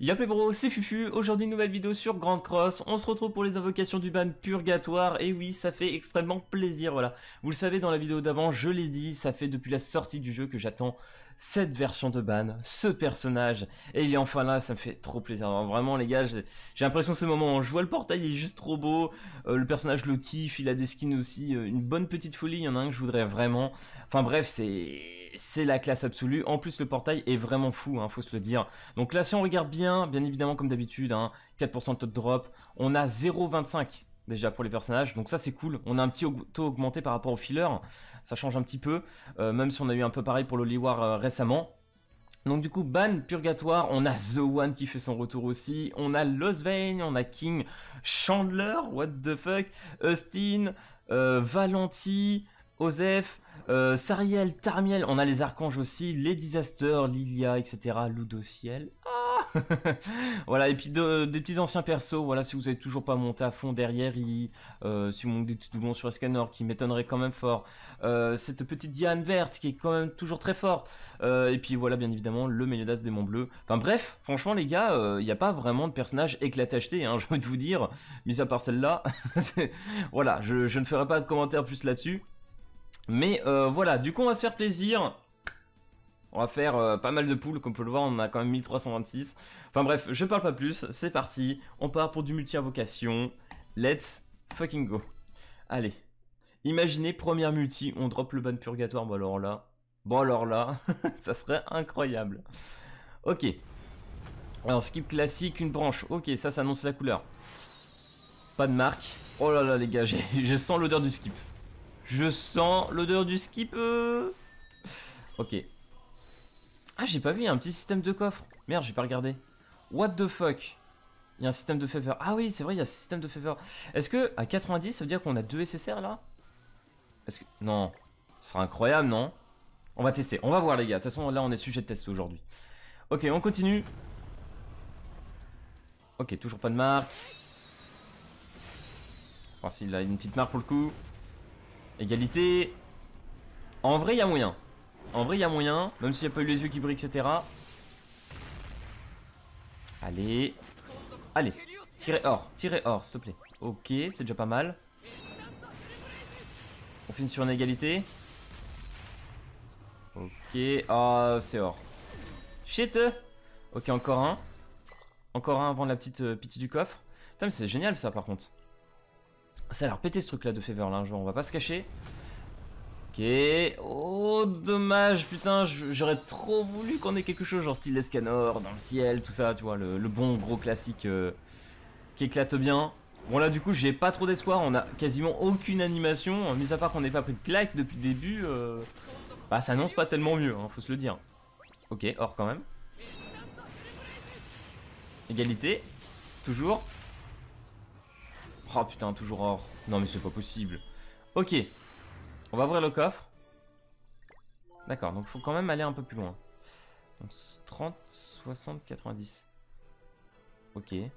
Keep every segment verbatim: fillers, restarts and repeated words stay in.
Yop les bros, c'est Fufu, aujourd'hui une nouvelle vidéo sur Grand Cross, on se retrouve pour les invocations du ban purgatoire, et oui, ça fait extrêmement plaisir, voilà. Vous le savez, dans la vidéo d'avant, je l'ai dit, ça fait depuis la sortie du jeu que j'attends cette version de ban, ce personnage, et il est enfin là, ça me fait trop plaisir. Alors, vraiment les gars, j'ai l'impression que ce moment, je vois le portail, il est juste trop beau, euh, le personnage le kiffe, il a des skins aussi, euh, une bonne petite folie, il y en a un que je voudrais vraiment, enfin bref, c'est... c'est la classe absolue. En plus, le portail est vraiment fou, hein, faut se le dire. Donc là, si on regarde bien, bien évidemment, comme d'habitude, hein, quatre pour cent de taux de drop. On a zéro virgule vingt-cinq déjà pour les personnages, donc ça c'est cool. On a un petit taux augmenté par rapport au filler, ça change un petit peu, euh, même si on a eu un peu pareil pour le Liwar euh, récemment. Donc du coup, ban purgatoire, on a The One qui fait son retour aussi, on a Losvein, on a King Chandler, what the fuck, Austin, euh, Valenti, Ozef, euh, Sariel, Tarmiel, on a les Archanges aussi, les Disasters, Lilia, et cetera, Ludociel, ah voilà, et puis de, des petits anciens persos, voilà, si vous avez toujours pas monté à fond derrière, il, euh, si vous montez tout doublon sur Escanor, qui m'étonnerait quand même fort, euh, cette petite Diane verte, qui est quand même toujours très forte, euh, et puis voilà, bien évidemment, le Méliodas des Monts Bleu, enfin bref, franchement les gars, il euh, n'y a pas vraiment de personnage éclaté acheté, hein, j'ai envie de vous dire, mis à part celle-là, voilà, je, je ne ferai pas de commentaires plus là-dessus. Mais euh, voilà, du coup on va se faire plaisir. On va faire euh, pas mal de poules, comme on peut le voir, on a quand même mille trois cent vingt-six. Enfin bref, je parle pas plus, c'est parti. On part pour du multi-invocation. Let's fucking go. Allez, imaginez, première multi, on drop le ban purgatoire. Bon alors là, bon alors là, ça serait incroyable. Ok. Alors skip classique, une branche. Ok, ça, ça annonce la couleur. Pas de marque. Oh là là les gars, je sens l'odeur du skip. Je sens l'odeur du skip. Euh... Ok. Ah, j'ai pas vu, il y a un petit système de coffre. Merde, j'ai pas regardé. What the fuck? Il y a un système de favor. Ah oui, c'est vrai, il y a un système de favor. Est-ce que à quatre-vingt-dix, ça veut dire qu'on a deux S S R là? Est-ce que... Non. Ce sera incroyable, non? On va tester. On va voir, les gars. De toute façon, là, on est sujet de test aujourd'hui. Ok, on continue. Ok, toujours pas de marque. Enfin, s'il a une petite marque pour le coup. Égalité. En vrai, il y a moyen. En vrai, il y a moyen. Même s'il n'y a pas eu les yeux qui brillent, et cetera. Allez. Allez. Tirez hors. Tirez hors, s'il te plaît. Ok, c'est déjà pas mal. On finit sur une égalité. Ok. Ah, oh, c'est hors. Shit. Ok, encore un. Encore un avant la petite euh, pitié du coffre. Putain, mais c'est génial ça, par contre. Ça a l'air pété ce truc là de favor là, on va pas se cacher. Ok. Oh dommage, putain, j'aurais trop voulu qu'on ait quelque chose genre style Escanor dans le ciel, tout ça, tu vois, le, le bon gros classique euh, qui éclate bien. Bon là du coup j'ai pas trop d'espoir, on a quasiment aucune animation, mis à part qu'on n'ait pas pris de claque depuis le début, euh, bah ça annonce pas tellement mieux, hein, faut se le dire. Ok, hors quand même. Égalité, toujours. Oh putain, toujours hors. Non mais c'est pas possible. Ok. On va ouvrir le coffre. D'accord, donc faut quand même aller un peu plus loin. Donc trente, soixante, quatre-vingt-dix. Ok. On va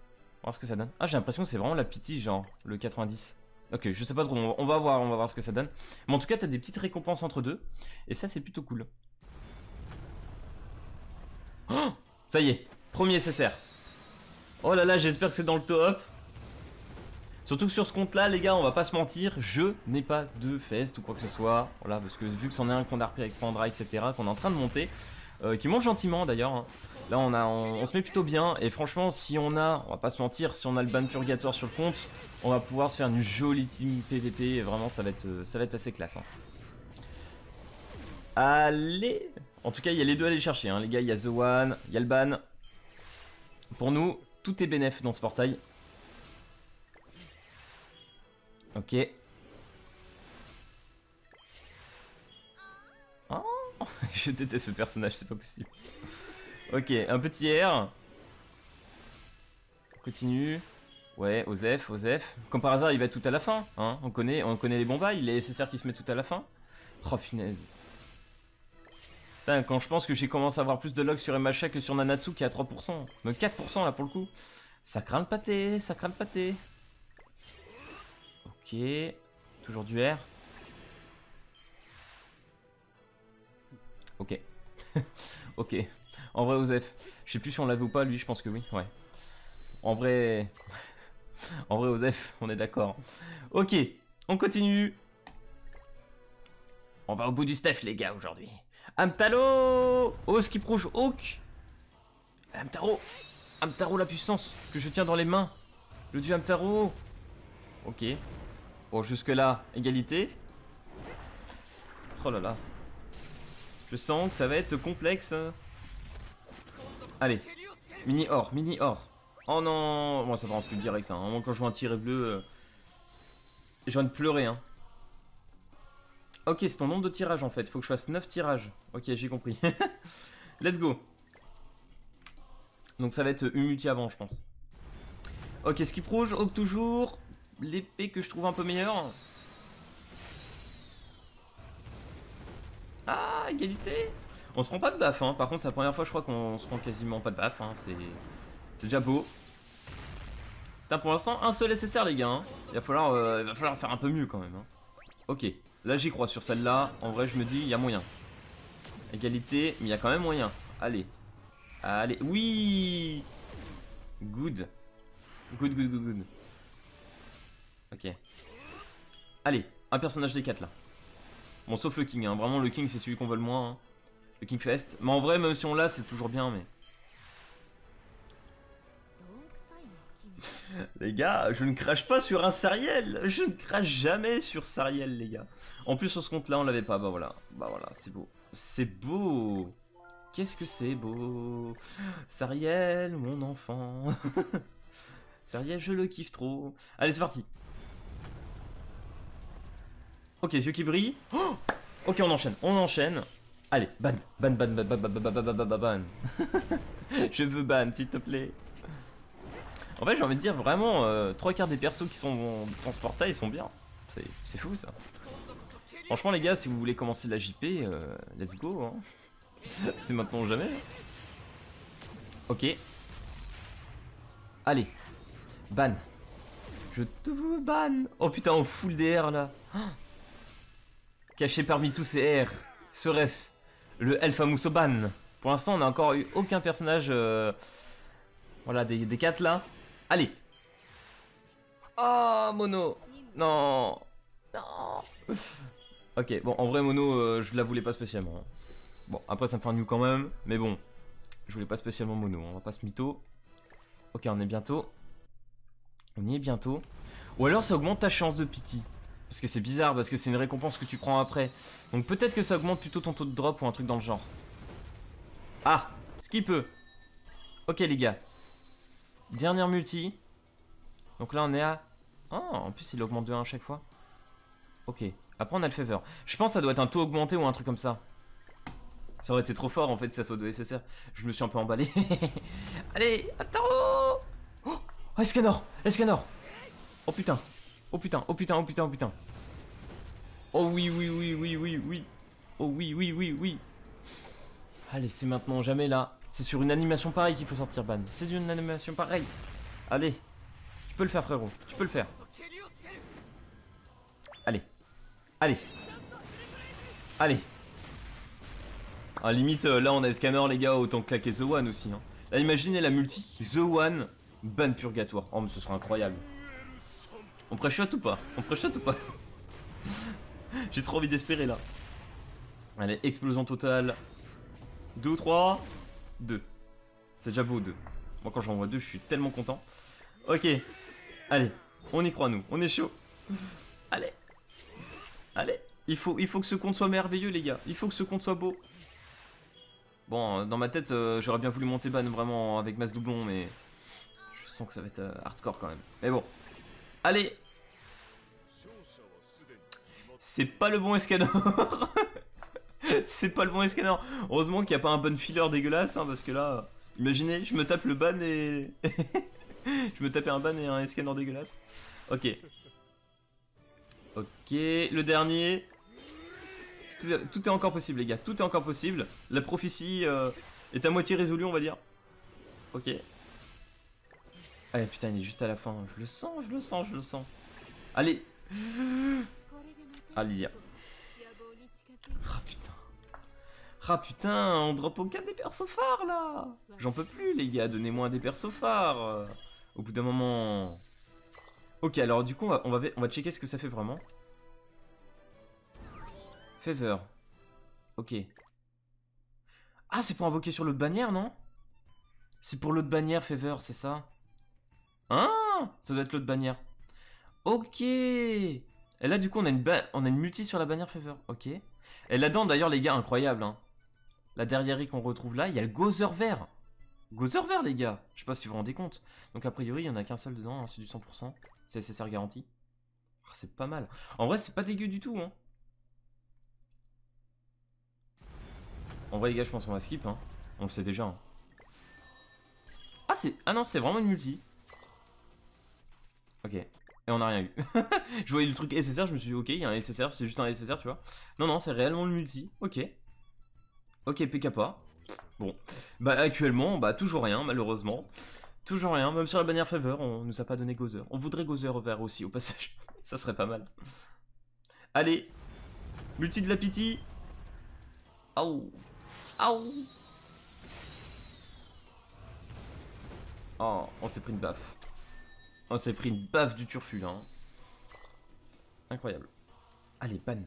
voir ce que ça donne. Ah, j'ai l'impression que c'est vraiment la pitié, genre le quatre-vingt-dix. Ok, je sais pas trop. On va voir, on va voir ce que ça donne. Mais en tout cas, t'as des petites récompenses entre deux. Et ça, c'est plutôt cool. Oh, ça y est. Premier S S R. Oh là là, j'espère que c'est dans le top. Surtout que sur ce compte là les gars, on va pas se mentir, je n'ai pas de fest ou quoi que ce soit. Voilà, parce que vu que c'en est un qu'on a repris avec Pandra, et cetera, qu'on est en train de monter, euh, qui monte gentiment d'ailleurs, hein. Là on, a, on, on se met plutôt bien. Et franchement, si on a, on va pas se mentir, si on a le ban purgatoire sur le compte, on va pouvoir se faire une jolie team P V P. Et vraiment ça va être, ça va être assez classe, hein. Allez. En tout cas il y a les deux à aller chercher, hein, les gars, il y a The One, il y a le ban. Pour nous, tout est bénéf dans ce portail. Ok. Oh, je déteste ce personnage, c'est pas possible. Ok, un petit R. On continue. Ouais, Ozef, Ozef. Comme par hasard, il va tout à la fin, hein. On connaît, on connaît les bons bails, les S S R qui se mettent tout à la fin. Oh, punaise. Putain, quand je pense que j'ai commencé à avoir plus de logs sur M H A que sur Nanatsu qui est à trois pour cent. Mais quatre pour cent là pour le coup. Ça craint le pâté, ça craint le pâté. Ok, toujours du R. Ok, ok, En vrai, Ozef, je sais plus si on l'avait ou pas, lui, je pense que oui, ouais. En vrai... en vrai, Ozef, on est d'accord. Ok, on continue. On va au bout du stuff, les gars, aujourd'hui. Amtalo Oskiproche Hawk Amtaro Amtaro la puissance que je tiens dans les mains. Le dieu Amtaro. Ok. Bon, jusque-là, égalité. Oh là là. Je sens que ça va être complexe. Allez. Mini or, mini or. Oh non. Bon, ça va, on se le direct, ça. Hein. Quand je vois un tiré bleu, euh... je viens de pleurer, hein. Ok, c'est ton nombre de tirages en fait. Faut que je fasse neuf tirages. Ok, j'ai compris. Let's go. Donc ça va être Umuti avant, je pense. Ok, skip rouge, hawk toujours. L'épée que je trouve un peu meilleure. Ah, égalité. On se prend pas de baffe, hein. Par contre, c'est la première fois, je crois, qu'on se prend quasiment pas de baffe. Hein. C'est déjà beau. Putain, pour l'instant, un seul S S R, les gars. Hein. Il va falloir, euh... Il va falloir faire un peu mieux quand même. Hein. Ok. Là j'y crois sur celle-là, en vrai je me dis il y a moyen. Égalité, mais il y a quand même moyen. Allez. Allez. Oui. Good. Good, good, good, good. Ok. Allez, un personnage des quatre là. Bon, sauf le King, hein. Vraiment le King c'est celui qu'on veut le moins. Hein. Le King Fest. Mais en vrai, même si on l'a, c'est toujours bien, mais. Les gars, je ne crache pas sur un Sariel. Je ne crache jamais sur Sariel, les gars. En plus, sur ce compte-là, on l'avait pas. Bah voilà, bah voilà, c'est beau. C'est beau. Qu'est-ce que c'est beau. Sariel, mon enfant. Sariel, je le kiffe trop. Allez, c'est parti. Ok, les yeux qui brillent. Oh ok, on enchaîne, on enchaîne. Allez, ban, ban, ban, ban, ban, ban, ban, ban, ban, ban. Je veux ban, s'il te plaît. En fait, j'ai envie de dire vraiment, euh, trois quarts des persos qui sont transportés, ils sont bien. C'est fou ça. Franchement, les gars, si vous voulez commencer la J P, euh, let's go. Hein. C'est maintenant ou jamais. Ok. Allez. Ban. Je te veux ban. Oh putain, on full D R là. Oh. Caché parmi tous ces R, serait-ce le Elf Amousso ban. Pour l'instant, on n'a encore eu aucun personnage. Euh... Voilà, des, des quatre là. Allez. Oh, Mono. Non. Non. Ok, bon, en vrai, Mono, euh, je la voulais pas spécialement. Hein. Bon, après, ça me fait un new quand même. Mais bon, je voulais pas spécialement Mono. On va pas se mytho. Ok, on est bientôt. On y est bientôt. Ou alors, ça augmente ta chance de pity. Parce que c'est bizarre, parce que c'est une récompense que tu prends après. Donc peut-être que ça augmente plutôt ton taux de drop ou un truc dans le genre. Ah, ce qui peut. Ok, les gars. Dernière multi. Donc là on est à... Oh, en plus il augmente de un à chaque fois. Ok, après on a le fever. Je pense que ça doit être un taux augmenté ou un truc comme ça. Ça aurait été trop fort en fait, ça soit de S S R. Je me suis un peu emballé. Allez, attends. Oh, Escanor, Escanor. Oh putain, oh putain, oh putain, oh putain, oh putain. Oh oui, oui, oui, oui, oui, oui. Oh oui, oui, oui, oui. Allez, c'est maintenant, jamais là. C'est sur une animation pareille qu'il faut sortir ban. C'est une animation pareille. Allez. Tu peux le faire, frérot. Tu peux le faire. Allez. Allez. Allez. Ah, limite, là, on a Escanor, les gars. Autant claquer The One aussi. Hein. Là, imaginez la multi. The One, ban purgatoire. Oh, mais ce serait incroyable. On préchote ou pas? On préchote ou pas? J'ai trop envie d'espérer, là. Allez, explosion totale. Deux ou trois. deux. C'est déjà beau, deux. Moi, quand j'en vois deux, je suis tellement content. Ok. Allez. On y croit, nous. On est chaud. Allez. Allez. Il faut, il faut que ce compte soit merveilleux, les gars. Il faut que ce compte soit beau. Bon, dans ma tête, euh, j'aurais bien voulu monter ban vraiment avec masse doublon, mais je sens que ça va être euh, hardcore quand même. Mais bon. Allez. C'est pas le bon Escanor. C'est pas le bon Escanor. Heureusement qu'il n'y a pas un bon filler dégueulasse, hein, parce que là, imaginez, je me tape le ban et... je me tapais un ban et un Escanor dégueulasse. Ok. Ok, le dernier. Tout est encore possible, les gars, tout est encore possible. La prophétie euh, est à moitié résolue, on va dire. Ok. Allez, putain, il est juste à la fin. Je le sens, je le sens, je le sens. Allez. Ah, Lilia. Ah putain. Ah putain, on drop aucun des persos phares là. J'en peux plus les gars, donnez-moi des persos phares. Au bout d'un moment... Ok, alors du coup on va, on va, on va checker ce que ça fait vraiment. Favor. Ok. Ah, c'est pour invoquer sur l'autre bannière, non? C'est pour l'autre bannière, Favor, c'est ça? Hein? Ça doit être l'autre bannière. Ok. Et là du coup on a une, on a une multi sur la bannière Favor. Ok. Et là-dedans d'ailleurs les gars, incroyable hein. La dernière qu'on retrouve là, il y a le Gozer vert. Gozer vert les gars, je sais pas si vous vous rendez compte. Donc a priori il y en a qu'un seul dedans, hein, c'est du cent pour cent. C'est S S R garanti. C'est pas mal. En vrai c'est pas dégueu du tout hein. En vrai les gars je pense qu'on va skip hein. On le sait déjà hein. Ah c'est... Ah non c'était vraiment une multi. Ok. Et on n'a rien eu. Je voyais le truc S S R, je me suis dit ok, il y a un S S R, c'est juste un S S R, tu vois. Non, non, c'est réellement le multi. Ok. Ok, P K P. Bon. Bah, actuellement, bah, toujours rien, malheureusement. Toujours rien. Même sur la bannière Favor, on nous a pas donné Gozer. On voudrait Gozer vert aussi, au passage. Ça serait pas mal. Allez. Multi de la pitié. Aou. Aou. Oh, on s'est pris une baffe. On s'est pris une baffe du turfu là. Hein. Incroyable. Allez, Ban.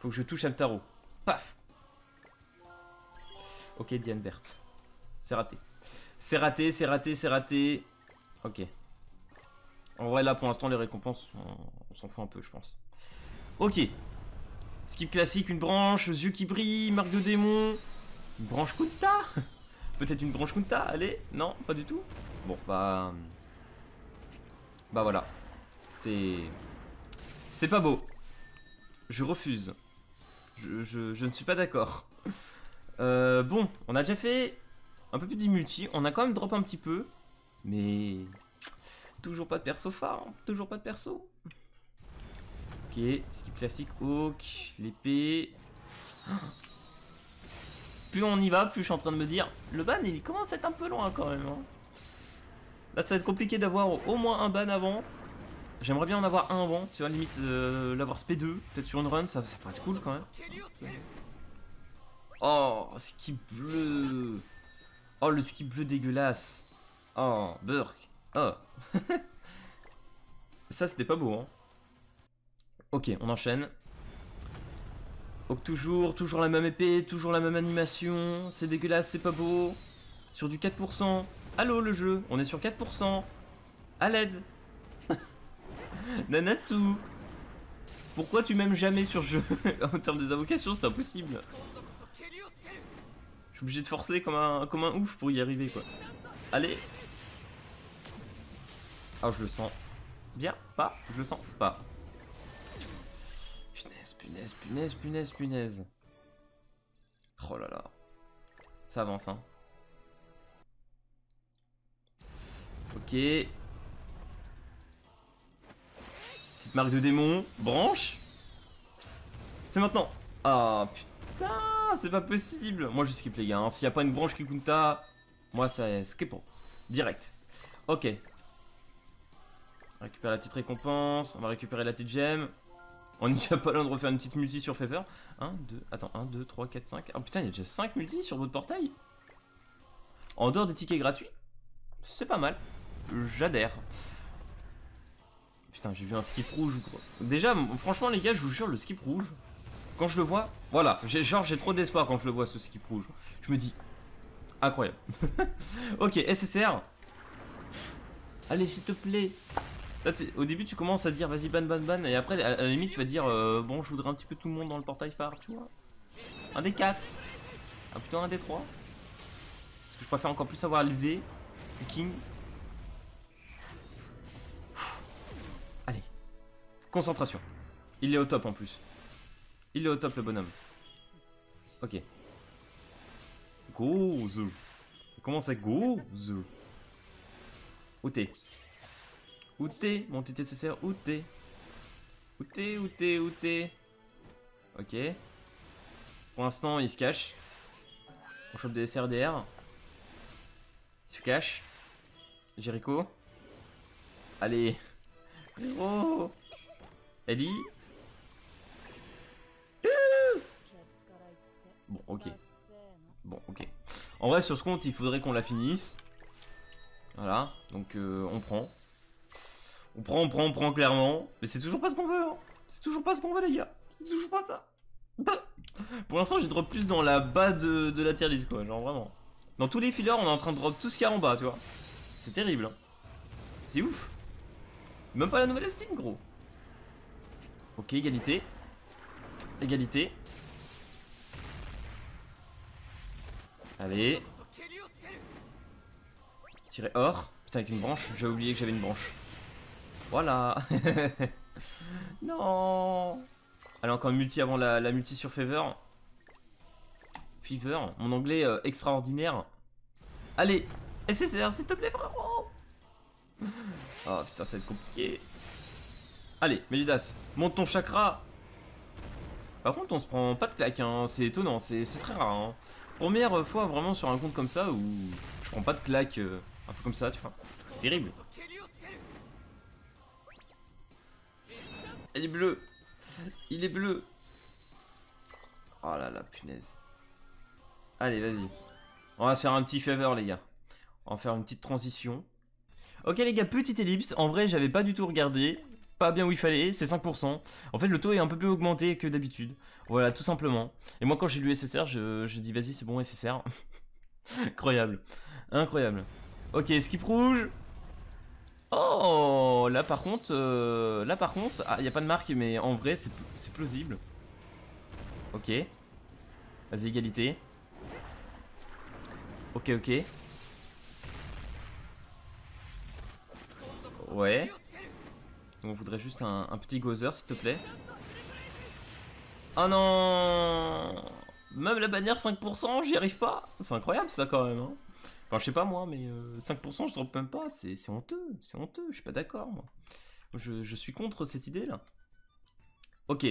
Faut que je touche à le tarot. Paf. Ok, Diane verte. C'est raté. C'est raté, c'est raté, c'est raté. Ok. En vrai, là, pour l'instant, les récompenses, on, on s'en fout un peu, je pense. Ok. Skip classique, une branche, yeux qui brillent, marque de démon. Une branche Kunta. Peut-être une branche Kunta, allez. Non, pas du tout. Bon, bah... Bah voilà. C'est... C'est pas beau. Je refuse. Je, je, je ne suis pas d'accord. Euh, bon, on a déjà fait un peu plus de multi. On a quand même drop un petit peu. Mais... Toujours pas de perso phare. Hein. Toujours pas de perso. Ok, skip classique. Hawk, l'épée. Plus on y va, plus je suis en train de me dire... Le ban, il commence à être un peu loin quand même. Hein. Là ça va être compliqué d'avoir au moins un ban avant. J'aimerais bien en avoir un avant, tu vois, limite euh, l'avoir spé deux, peut-être sur une run, ça, ça pourrait être cool quand même. Oh, ski bleu. Oh, le ski bleu dégueulasse. Oh, Burk. Oh. Ça c'était pas beau, hein. Ok, on enchaîne. Donc toujours, toujours la même épée, toujours la même animation. C'est dégueulasse, c'est pas beau. Sur du quatre pour cent. Allô le jeu, on est sur quatre pour cent. À l'aide. Nanatsu. Pourquoi tu m'aimes jamais sur jeu? En termes des invocations, c'est impossible. Je suis obligé de forcer comme un, comme un ouf pour y arriver quoi. Allez. Ah, je le sens. Bien, pas, je le sens pas. Punaise, punaise, punaise, punaise, punaise. Oh là là. Ça avance hein. Ok. Petite marque de démon. Branche. C'est maintenant. Ah putain, c'est pas possible. Moi je skip les gars. Hein. S'il n'y a pas une branche qui compta, moi ça skip. Direct. Ok. On récupère la petite récompense. On va récupérer la petite gemme. On est déjà pas loin de refaire une petite multi sur Favor. un, deux. Attends, un, deux, trois, quatre, cinq. Ah putain, il y a déjà cinq multis sur votre portail. En dehors des tickets gratuits. C'est pas mal. J'adhère. Putain, j'ai vu un skip rouge ou quoi. Déjà, franchement les gars, je vous jure, le skip rouge, quand je le vois, voilà, genre j'ai trop d'espoir quand je le vois ce skip rouge. Je me dis, incroyable. Ok, S S R. Allez, s'il te plaît. Là, au début, tu commences à dire, vas-y, ban, ban, ban. Et après, à la limite, tu vas dire, euh, bon, je voudrais un petit peu tout le monde dans le portail phare, tu vois. Un des quatre. Ah, plutôt un des trois. Parce que je préfère encore plus avoir l'idée du King. Allez, concentration. Il est au top en plus. Il est au top le bonhomme. Ok. Gozer. Comment ça Gozer? Outé. Outé, mon T T C C R. Outé. Outé, outé, outé. Ok. Pour l'instant, il se cache. On chope des S R D R. Il se cache. Jericho. Allez. Oh Ellie. ok. Bon, ok. En vrai, sur ce compte, il faudrait qu'on la finisse. Voilà, donc euh, on prend. On prend, on prend, on prend clairement. Mais c'est toujours pas ce qu'on veut, hein. C'est toujours pas ce qu'on veut, les gars. C'est toujours pas ça. Pour l'instant, j'ai drop plus dans la bas de, de la tier list, quoi. Genre vraiment. Dans tous les fillers, on est en train de drop tout ce qu'il y a en bas, tu vois. C'est terrible, hein. C'est ouf. Même pas la nouvelle Steam, gros. Ok, égalité. Égalité. Allez. Tirer or. Putain, avec une branche. J'avais oublié que j'avais une branche. Voilà. Non. Allez, encore une multi avant la, la multi sur Fever. Fever. Mon anglais euh, extraordinaire. Allez. S S R, s'il te plaît, frérot. Oh putain, ça va être compliqué. Allez, Méliodas, monte ton chakra. Par contre, on se prend pas de claque, hein. C'est étonnant, c'est très rare, hein. Première fois vraiment sur un compte comme ça où je prends pas de claque euh, un peu comme ça, tu vois. Terrible. Il est bleu. Il est bleu. Oh là là, punaise. Allez, vas-y. On va se faire un petit favor, les gars. On va faire une petite transition. Ok, les gars, petite ellipse. En vrai, j'avais pas du tout regardé. Pas bien où il fallait, c'est cinq pour cent. En fait, le taux est un peu plus augmenté que d'habitude. Voilà, tout simplement. Et moi, quand j'ai lu S S R, je, je dis vas-y, c'est bon, S S R. Incroyable. Incroyable. Ok, skip rouge. Oh, là par contre, euh, là par contre, ah, y a pas de marque, mais en vrai, c'est plausible. Ok. Vas-y, égalité. Ok, ok. Ouais. On voudrait juste un, un petit Gozer, s'il te plaît. Oh non. Même la bannière cinq pour cent, j'y arrive pas. C'est incroyable ça quand même, hein. Enfin, je sais pas moi, mais euh, cinq pour cent, je drop même pas. C'est honteux, c'est honteux, je suis pas d'accord, moi. Je, je suis contre cette idée-là. Ok.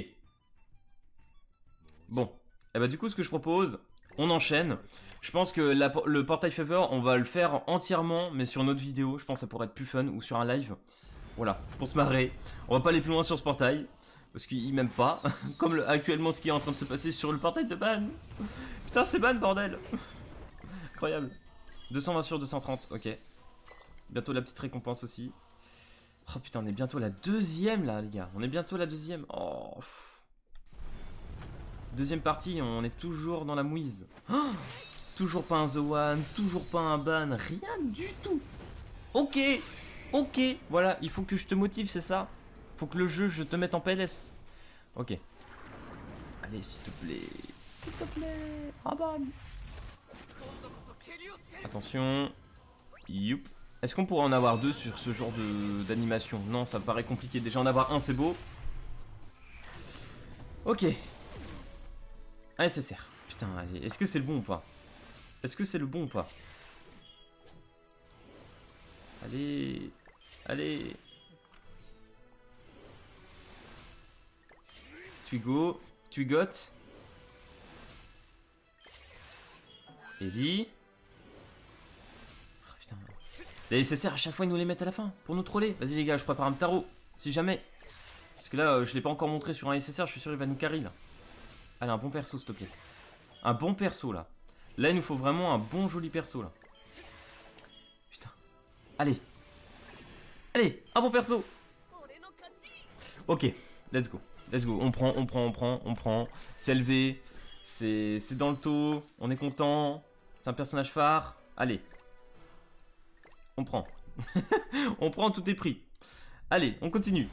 Bon. Et bah du coup, ce que je propose, on enchaîne. Je pense que la, le portail favor, on va le faire entièrement, mais sur notre vidéo. Je pense que ça pourrait être plus fun, ou sur un live. Voilà, pour se marrer. On va pas aller plus loin sur ce portail. Parce qu'il m'aime pas. Comme le, actuellement ce qui est en train de se passer sur le portail de Ban. Putain, c'est Ban, bordel. Incroyable. deux cent vingt sur deux cent trente, ok. Bientôt la petite récompense aussi. Oh putain, on est bientôt la deuxième là, les gars. On est bientôt la deuxième. Oh. Pff. Deuxième partie, on est toujours dans la mouise. Oh, toujours pas un Zoan, toujours pas un Ban, rien du tout. Ok. Ok, voilà, il faut que je te motive, c'est ça. Faut que le jeu, je te mette en P L S. Ok. Allez, s'il te plaît. S'il te plaît. Ah bah. Attention. Youp. Est-ce qu'on pourrait en avoir deux sur ce genre d'animation? Non, ça me paraît compliqué. Déjà, en avoir un, c'est beau. Ok. Un S S R. Putain, allez. Est-ce que c'est le bon ou pas? Est-ce que c'est le bon ou pas? Allez. Allez. Tu go. Tu got. Ellie. Oh putain. Les S S R à chaque fois ils nous les mettent à la fin pour nous troller. Vas-y les gars, je prépare un tarot. Si jamais. Parce que là je l'ai pas encore montré sur un S S R, je suis sûr il va nous carry là. Allez, un bon perso s'il te plaît. Un bon perso là. Là il nous faut vraiment un bon joli perso là. Allez, allez, un bon perso. Ok, let's go, let's go. On prend, on prend, on prend, on prend. C'est élevé, c'est dans le taux. On est content, c'est un personnage phare. Allez, on prend. On prend, tout est pris. Allez, on continue.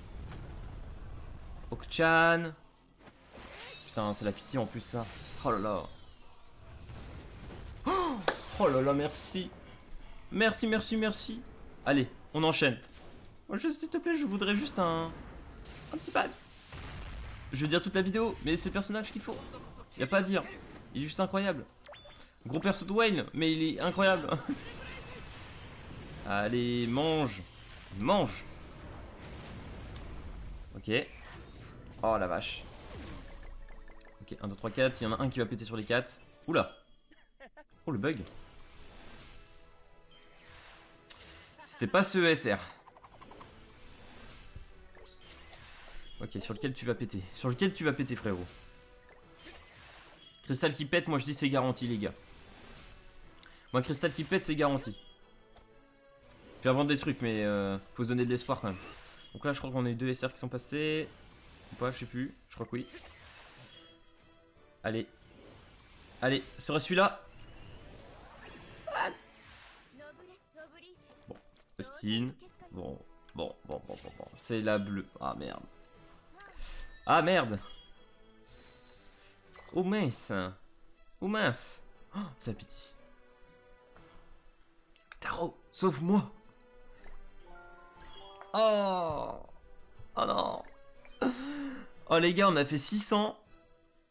Okchan. Putain, c'est la pitié en plus ça. Oh là là. Oh là là, merci. Merci, merci, merci. Allez, on enchaîne. S'il te plaît, je voudrais juste un... un petit ban. Je vais dire toute la vidéo, mais c'est le personnage qu'il faut. Y'a pas à dire. Il est juste incroyable. Gros perso de Wayne, mais il est incroyable. Allez, mange. Mange. Ok. Oh la vache. Ok, un, deux, trois, quatre. Il y en a un qui va péter sur les quatre. Oula. Oh le bug. C'était pas ce S R. Ok, sur lequel tu vas péter. Sur lequel tu vas péter, frérot. Cristal qui pète, moi je dis c'est garanti les gars. Moi cristal qui pète c'est garanti. Je vais vendre des trucs mais euh, faut se donner de l'espoir quand même. Donc là je crois qu'on a eu deux S R qui sont passés. Ou pas, je sais plus, je crois que oui. Allez. Allez, sera celui-là. Ah bon, Austin. Bon, bon, bon, bon, bon, bon. C'est la bleue. Ah merde. Ah merde. Oh mince. Oh mince. Oh, ça pitié. Taro, sauve-moi. Oh. Oh non. Oh les gars, on a fait six cents.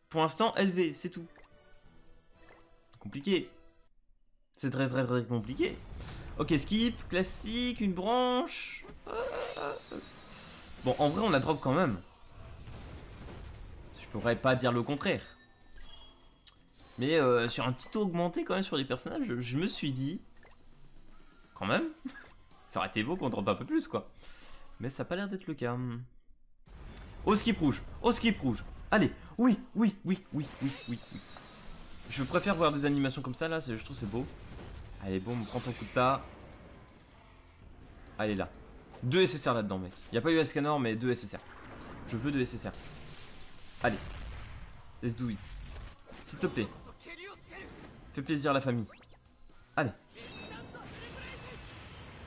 Pour l'instant, L V, c'est tout. Compliqué. C'est très très très compliqué. Ok, skip, classique, une branche. Bon, en vrai, on a drop quand même. Je pourrais pas dire le contraire. Mais euh, sur un petit taux augmenté quand même sur les personnages, je, je me suis dit... Quand même. Ça aurait été beau qu'on drop un peu plus, quoi. Mais ça a pas l'air d'être le cas. Au skip rouge, au skip rouge. Allez, oui, oui, oui, oui, oui, oui, oui. Je préfère voir des animations comme ça, là, je trouve c'est beau. Allez, bon, prends ton coup de tas. Allez, là. Deux S S R là-dedans, mec. Il n'y a pas eu Escanor, mais deux S S R. Je veux deux S S R. Allez. Let's do it. S'il te plaît. Fais plaisir à la famille. Allez.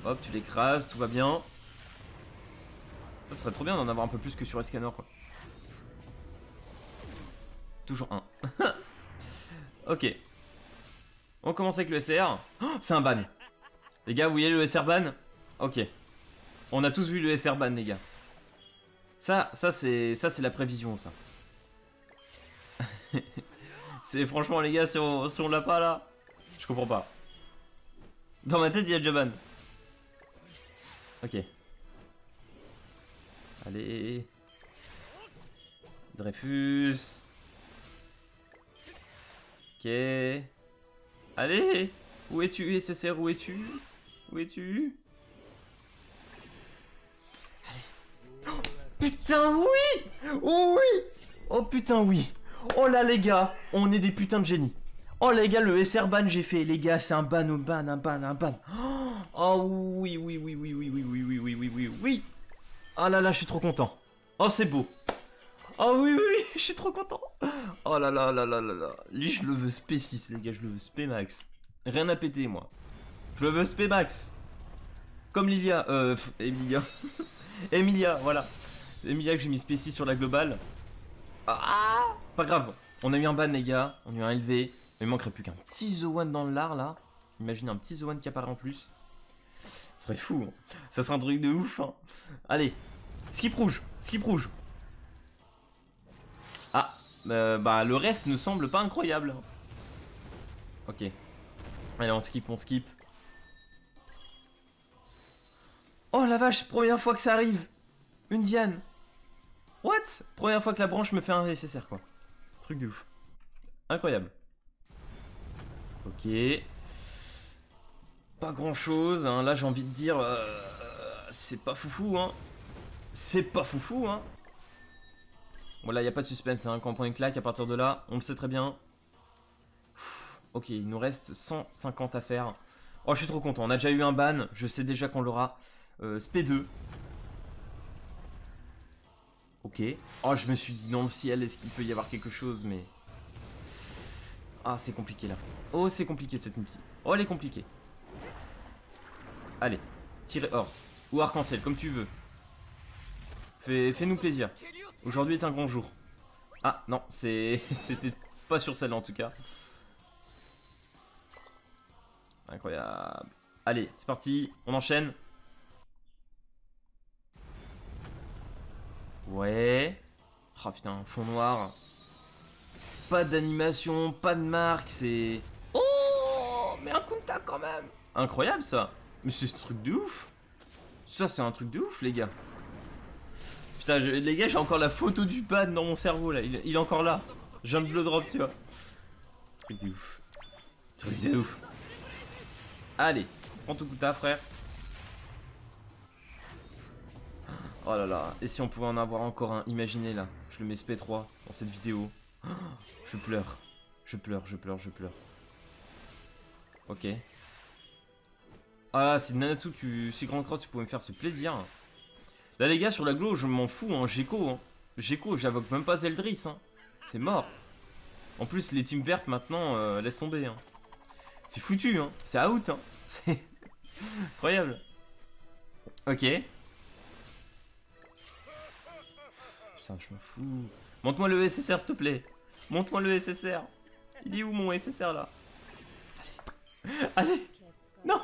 Hop, tu l'écrases, tout va bien. Ça serait trop bien d'en avoir un peu plus que sur Escanor, quoi. Toujours un. Ok. On commence avec le S R. Oh, c'est un ban. Les gars, vous voyez le S R ban? Ok. On a tous vu le S R ban, les gars. Ça, ça c'est ça c'est la prévision, ça. C'est franchement, les gars, si on, si on l'a pas, là... Je comprends pas. Dans ma tête, il y a déjà ban. Ok. Allez. Dreyfus. Ok. Allez. Où es-tu, S S R? Où es-tu? Où es-tu? Allez. Oh, putain, oui. Oh, oui. Oh, putain, oui. Oh là, les gars. On est des putains de génies. Oh, les gars, le S R ban, j'ai fait. Les gars, c'est un ban, un ban, un ban, un ban. Oh, oui, oui, oui, oui, oui, oui, oui, oui, oui, oui, oui, oui. Oh là là, je suis trop content. Oh, c'est beau. Oh oui, oui, oui, je suis trop content. Oh là là là là là là. Lui, je le veux spé six, les gars, je le veux spé max. Rien à péter, moi. Je le veux spé max. Comme Lilia, euh, pff, Emilia. Emilia, voilà. Emilia que j'ai mis spé six sur la globale. Ah, pas grave. On a eu un ban, les gars. On a eu un L V. Il manquerait plus qu'un petit Zoan dans le lard, là. Imaginez un petit Zoan qui apparaît en plus. Ça serait fou, hein. Ça serait un truc de ouf, hein. Allez, skip rouge, skip rouge. Ah, euh, bah le reste ne semble pas incroyable. Ok. Allez, on skip, on skip. Oh la vache, première fois que ça arrive. Une Diane. What? Première fois que la branche me fait un nécessaire, quoi. Truc de ouf. Incroyable. Ok. Pas grand chose, hein. Là j'ai envie de dire... Euh, c'est pas foufou, hein. C'est pas foufou, hein. Voilà, il n'y a pas de suspense, hein. Quand on prend une claque, à partir de là, on le sait très bien. Pff, ok, il nous reste cent cinquante à faire. Oh, je suis trop content. On a déjà eu un ban. Je sais déjà qu'on l'aura. Euh, spé deux. Ok. Oh, je me suis dit, non, le ciel, est-ce qu'il peut y avoir quelque chose, mais... Ah, c'est compliqué, là. Oh, c'est compliqué, cette multi. Oh, elle est compliquée. Allez, tirez or. Ou arc-en-ciel, comme tu veux. Fais, fais-nous plaisir. Aujourd'hui est un grand jour. Ah non, c'était pas sur celle-là en tout cas. Incroyable. Allez, c'est parti, on enchaîne. Ouais. Oh putain, fond noir. Pas d'animation, pas de marque, c'est... Oh, mais un kunta quand même. Incroyable ça. Mais c'est ce truc de ouf. Ça c'est un truc de ouf les gars. Putain, je, les gars, j'ai encore la photo du ban dans mon cerveau, là. Il, il est encore là. Je viens de le drop, tu vois. Truc de ouf. Truc de ouf. Allez, prends ton coup de ta, frère. Oh là là. Et si on pouvait en avoir encore un? Imaginez, là. Je le mets spé trois dans cette vidéo. Je pleure. Je pleure, je pleure, je pleure. Ok. Ah, si Nanatsu, tu... si Grand Cross, tu pouvais me faire ce plaisir. Là, les gars, sur l'agglo, je m'en fous, hein. Geko, hein. Geko, j'invoque même pas Zeldriss, hein. C'est mort. En plus, les teams vertes, maintenant, euh, laisse tomber, hein. C'est foutu, hein. C'est out, hein. C'est incroyable. Ok. Putain, je m'en fous. Monte-moi le S S R, s'il te plaît. Monte-moi le S S R. Il est où mon S S R là? Allez. Allez. Non.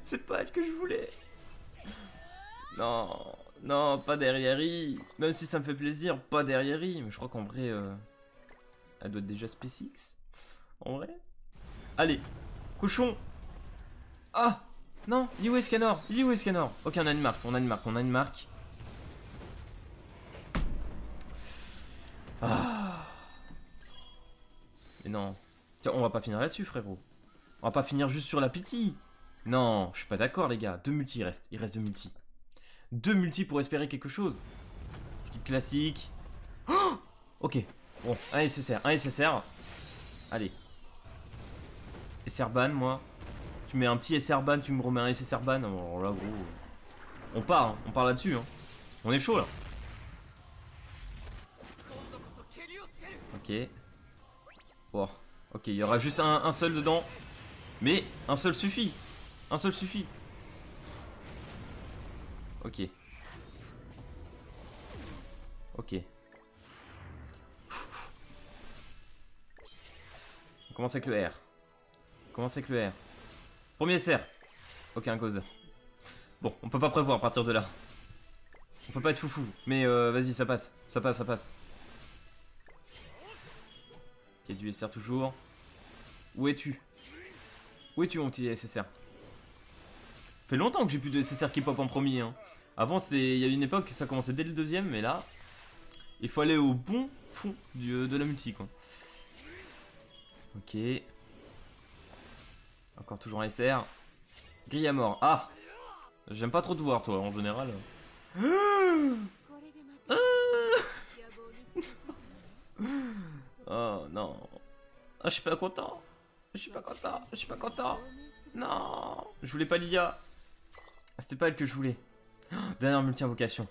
C'est pas elle que je voulais. Non. Non, pas derrière I. Même si ça me fait plaisir, pas derrière I. Mais je crois qu'en vrai, euh, elle doit être déjà SpaceX. En vrai. Allez. Cochon. Ah. Non. Il est où Escanor? Il est où Escanor? Ok, on a une marque. On a une marque. On a une marque. Ah. Mais non. Tiens, on va pas finir là-dessus, frérot. On va pas finir juste sur la pitié. Non, je suis pas d'accord, les gars. Deux multis, il reste. Il reste deux multis. Deux multis pour espérer quelque chose. Skip classique. Oh ok. Bon, un S S R. Un S S R. Allez. S R ban, moi. Tu mets un petit S R ban, tu me remets un S S R ban. Oh là, gros. On part, hein. On part là-dessus. Hein. On est chaud, là. Ok. Wow. Ok, il y aura juste un, un seul dedans. Mais un seul suffit. Un seul suffit. Ok. Ok. On commence avec le R. On commence avec le R. Premier S R. Ok, un Gozer. Bon, on peut pas prévoir à partir de là. On peut pas être foufou. Mais euh, vas-y, ça passe. Ça passe, ça passe. Ok, du S R toujours. Où es-tu? Où es-tu, mon petit S S R? Fait longtemps que j'ai plus de S S R qui pop en premier, hein. Avant, il y a une époque, ça commençait dès le deuxième, mais là, il faut aller au bon fond du, de la multi, quoi. Ok. Encore toujours un S R. Grille à mort. Ah! J'aime pas trop te voir, toi, en général. Ah ah oh non. Ah, je suis pas content. Je suis pas content. Je suis pas content. Non. Je voulais pas Lilia. C'était pas elle que je voulais. Oh, dernière multi-invocation.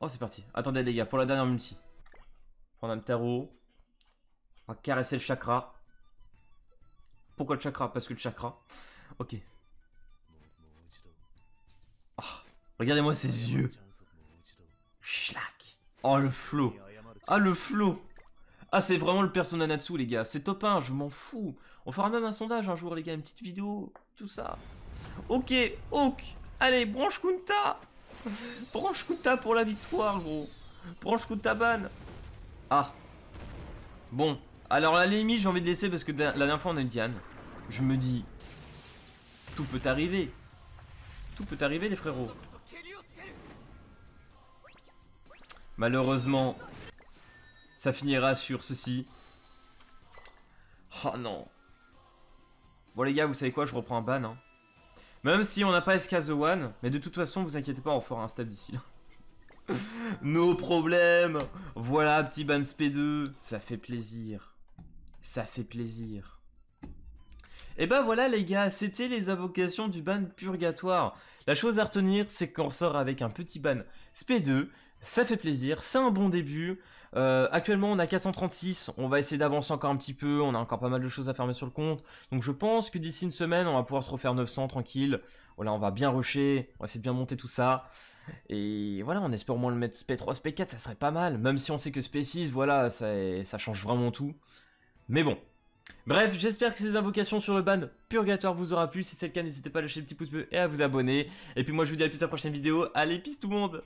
Oh, c'est parti. Attendez, les gars, pour la dernière multi. Prendre un tarot. On va caresser le chakra. Pourquoi le chakra? Parce que le chakra. Ok. Oh, regardez-moi ses yeux. Schlack. Oh, le flow. Ah, le flow. Ah, c'est vraiment le perso Nanatsu, les gars. C'est top un, je m'en fous. On fera même un sondage un jour, les gars. Une petite vidéo, tout ça. Ok, ok. Allez, branche Kunta. Branche Kunta pour la victoire, gros. Branche Kunta ban. Ah. Bon. Alors, à la limite, j'ai envie de laisser parce que la dernière fois, on a eu Diane. Je me dis... Tout peut arriver. Tout peut arriver, les frérots. Malheureusement... Ça finira sur ceci. Oh non. Bon les gars, vous savez quoi, je reprends un ban. Hein. Même si on n'a pas S K The One. Mais de toute façon, vous inquiétez pas, on fera un stab d'ici là. Nos problèmes. Voilà, petit ban S P deux. Ça fait plaisir. Ça fait plaisir. Et bah voilà les gars, c'était les invocations du ban purgatoire. La chose à retenir, c'est qu'on sort avec un petit ban S P deux. Ça fait plaisir, c'est un bon début. Euh, actuellement, on a quatre cent trente-six. On va essayer d'avancer encore un petit peu. On a encore pas mal de choses à fermer sur le compte. Donc, je pense que d'ici une semaine, on va pouvoir se refaire neuf cents tranquille. Voilà, on va bien rusher. On va essayer de bien monter tout ça. Et voilà, on espère au moins le mettre S P trois, S P quatre. Ça serait pas mal. Même si on sait que S P six, voilà, ça, ça change vraiment tout. Mais bon. Bref, j'espère que ces invocations sur le ban purgatoire vous aura plu. Si c'est le cas, n'hésitez pas à lâcher le petit pouce bleu et à vous abonner. Et puis, moi, je vous dis à la plus à la prochaine vidéo. Allez, peace tout le monde!